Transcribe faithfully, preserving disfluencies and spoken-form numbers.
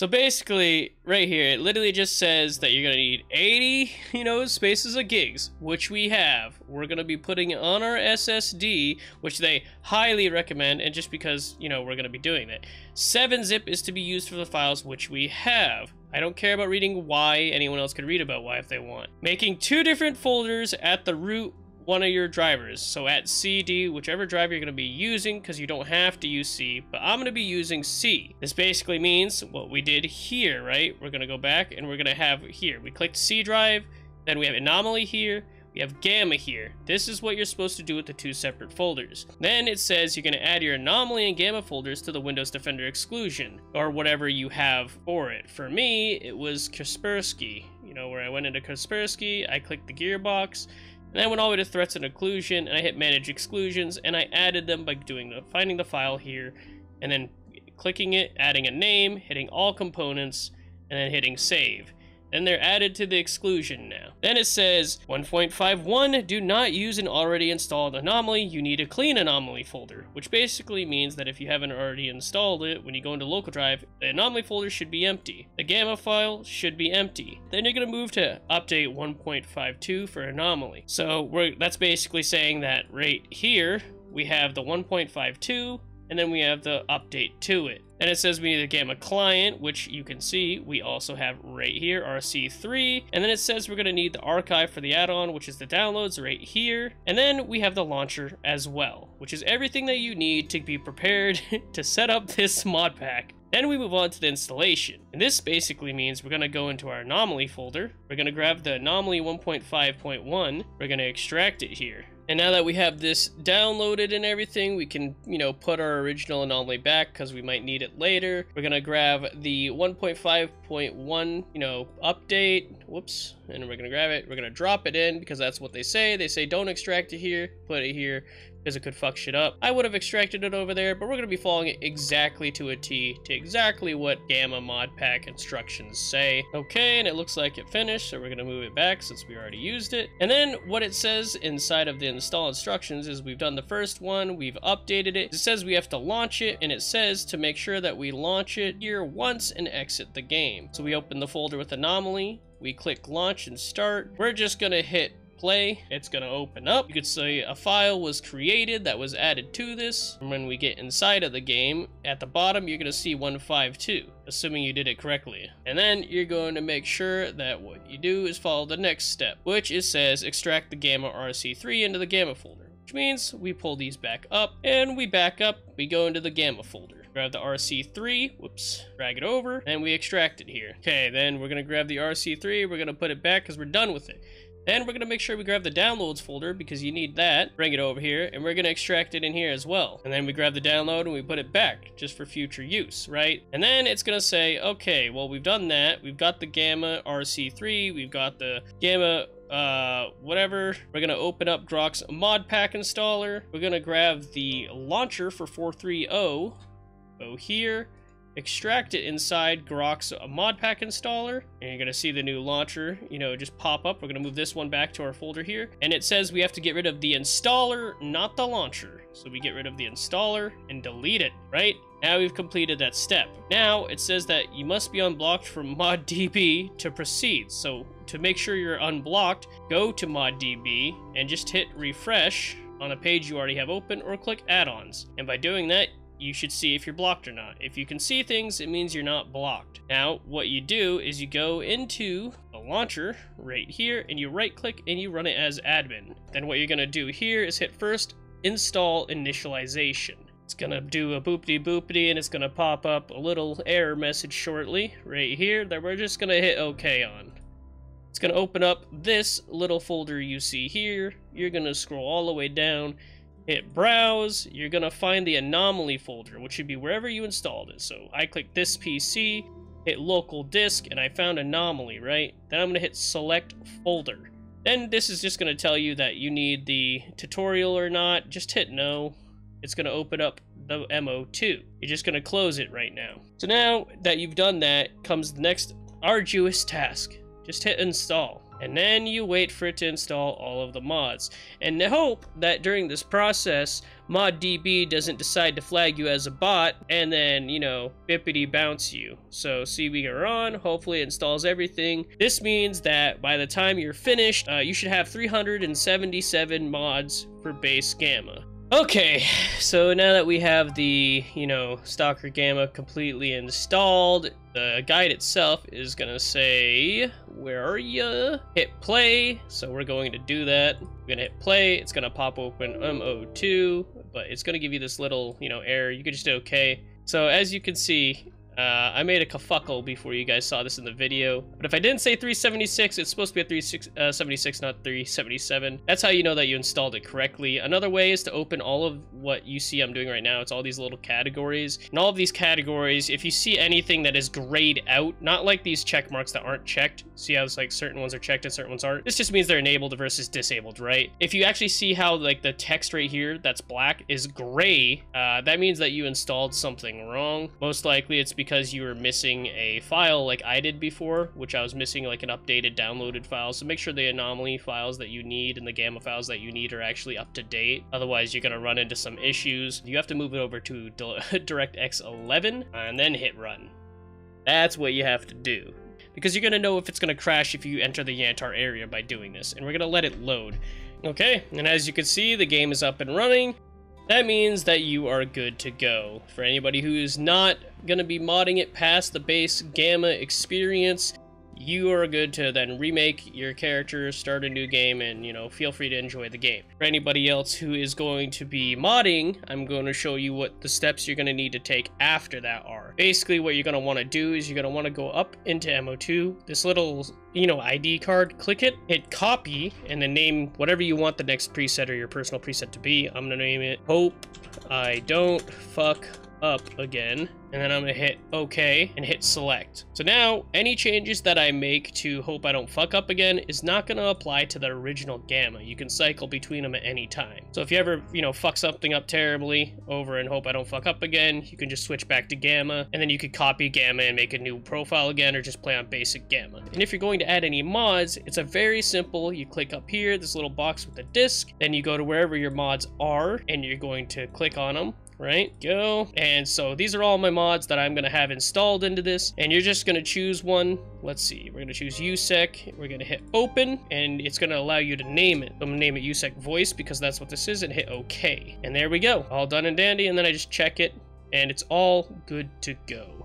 So basically, right here, it literally just says that you're gonna need eighty, you know, spaces of gigs, which we have. We're gonna be putting on our S S D, which they highly recommend, and just because, you know, we're gonna be doing that. seven zip is to be used for the files which we have. I don't care about reading why. Anyone else could read about why if they want. Making two different folders at the root one of your drivers. So at C D, whichever driver you're going to be using, because you don't have to use C, but I'm going to be using C. This basically means what we did here, right? We're going to go back and we're going to have here. We clicked C drive, then we have Anomaly here, we have Gamma here. This is what you're supposed to do with the two separate folders. Then it says you're going to add your Anomaly and Gamma folders to the Windows Defender exclusion, or whatever you have for it. For me, it was Kaspersky, you know, where I went into Kaspersky, I clicked the gearbox, and I went all the way to threats and occlusion, and I hit manage exclusions, and I added them by doing the finding the file here, and then clicking it, adding a name, hitting all components, and then hitting save. Then they're added to the exclusion now. Then it says one point five one, do not use an already installed anomaly. You need a clean anomaly folder, which basically means that if you haven't already installed it, when you go into local drive, the anomaly folder should be empty. The gamma file should be empty. Then you're going to move to update one point five two for anomaly. So we're, that's basically saying that right here, we have the one point five two, and then we have the update to it. And it says we need a Gamma client, which you can see we also have right here, R C three. And then it says we're going to need the archive for the add-on, which is the downloads right here. And then we have the launcher as well, which is everything that you need to be prepared to set up this mod pack. Then we move on to the installation. And this basically means we're going to go into our anomaly folder. We're going to grab the anomaly one point five point one. We're going to extract it here. And now that we have this downloaded and everything, we can, you know, put our original anomaly back because we might need it later. We're going to grab the one point five point one, you know, update. Whoops. And we're going to grab it. We're going to drop it in because that's what they say. They say don't extract it here. Put it here because it could fuck shit up. I would have extracted it over there, but we're going to be following it exactly to a T, to exactly what Gamma Mod Pack instructions say. Okay, and it looks like it finished, so we're going to move it back since we already used it. And then what it says inside of the install instructions is we've done the first one, we've updated it. It says we have to launch it, and it says to make sure that we launch it here once and exit the game. So we open the folder with Anomaly, we click launch and start. We're just going to hit play. It's going to open up. You could see a file was created that was added to this. And when we get inside of the game, at the bottom, you're going to see one five two, assuming you did it correctly. And then you're going to make sure that what you do is follow the next step, which it says extract the Gamma R C three into the Gamma folder, which means we pull these back up and we back up. We go into the Gamma folder. Grab the R C three, whoops, drag it over, and we extract it here. Okay, then we're going to grab the R C three. We're going to put it back because we're done with it. Then we're going to make sure we grab the downloads folder because you need that. Bring it over here and we're going to extract it in here as well. And then we grab the download and we put it back just for future use, right? And then it's going to say, okay, well, we've done that. We've got the Gamma R C three. We've got the Gamma uh whatever. We're gonna open up Drox Mod Pack installer. We're gonna grab the launcher for four three zero. Go here. Extract it inside Grok's Mod Pack installer, and you're gonna see the new launcher, you know, just pop up. We're gonna move this one back to our folder here, and it says we have to get rid of the installer, not the launcher. So we get rid of the installer and delete it, right? Now we've completed that step. Now it says that you must be unblocked from ModDB to proceed. So to make sure you're unblocked, go to ModDB and just hit refresh on a page you already have open, or click add-ons. And by doing that, you should see if you're blocked or not. If you can see things, it means you're not blocked. Now, what you do is you go into the launcher right here, and you right-click and you run it as admin. Then what you're gonna do here is hit first install initialization. It's gonna do a boopity boopity, and it's gonna pop up a little error message shortly right here that we're just gonna hit okay on. It's gonna open up this little folder you see here. You're gonna scroll all the way down. Hit browse, you're gonna find the anomaly folder, which should be wherever you installed it. So I click this P C, hit local disk, and I found anomaly, right? Then I'm gonna hit select folder. Then this is just gonna tell you that you need the tutorial or not. Just hit no. It's gonna open up the M O two. You're just gonna close it right now. So now that you've done that, comes the next arduous task. Just hit install. and then you wait for it to install all of the mods, and hope that during this process ModDB doesn't decide to flag you as a bot and then, you know, bippity bounce you. So see, we are on, hopefully it installs everything. This means that by the time you're finished, uh, you should have three hundred seventy-seven mods for base Gamma. Okay, so now that we have the, you know, Stalker Gamma completely installed, the guide itself is gonna say, where are ya? Hit play, so we're going to do that. We're gonna hit play, it's gonna pop open M O two, but it's gonna give you this little, you know, error. You can just do okay. So as you can see, Uh, I made a kerfuffle before you guys saw this in the video, but if I didn't say three seventy-six, it's supposed to be a three seventy-six, not three seventy-seven. That's how you know that you installed it correctly. Another way is to open all of what you see I'm doing right now. It's all these little categories. In all of these categories, if you see anything that is grayed out, not like these check marks that aren't checked. See how it's like certain ones are checked and certain ones aren't? This just means they're enabled versus disabled, right? If you actually see how like the text right here that's black is gray, uh, that means that you installed something wrong. Most likely it's because because you were missing a file like I did before, which I was missing like an updated downloaded file. So make sure the anomaly files that you need and the Gamma files that you need are actually up to date. Otherwise you're gonna run into some issues. You have to move it over to DirectX eleven and then hit run. That's what you have to do, because you're gonna know if it's gonna crash if you enter the Yantar area by doing this. And we're gonna let it load. Okay, and as you can see, the game is up and running. That means that you are good to go. For anybody who is not gonna be modding it past the base Gamma experience, you are good to then remake your character, start a new game, and, you know, feel free to enjoy the game. For anybody else who is going to be modding, I'm going to show you what the steps you're going to need to take after that are. Basically, what you're going to want to do is you're going to want to go up into M O two, this little, you know, I D card, click it, hit copy, and then name whatever you want the next preset or your personal preset to be. I'm going to name it Hope I Don't Fuck Up Again, and then I'm gonna hit okay and hit select. So now any changes that I make to Hope I Don't Fuck Up Again is not gonna apply to the original Gamma. You can cycle between them at any time. So if you ever, you know, fuck something up terribly over in Hope I Don't Fuck Up Again, you can just switch back to Gamma, and then you could copy Gamma and make a new profile again, or just play on basic Gamma. And if you're going to add any mods, it's a very simple, you click up here, this little box with the disc, then you go to wherever your mods are and you're going to click on them, right? Go. And so these are all my mods that I'm gonna have installed into this, and you're just gonna choose one. Let's see, we're gonna choose U S E C, we're gonna hit open, and it's gonna allow you to name it. I'm gonna name it U S E C Voice because that's what this is, and hit okay. And there we go, all done and dandy, and then I just check it, and it's all good to go.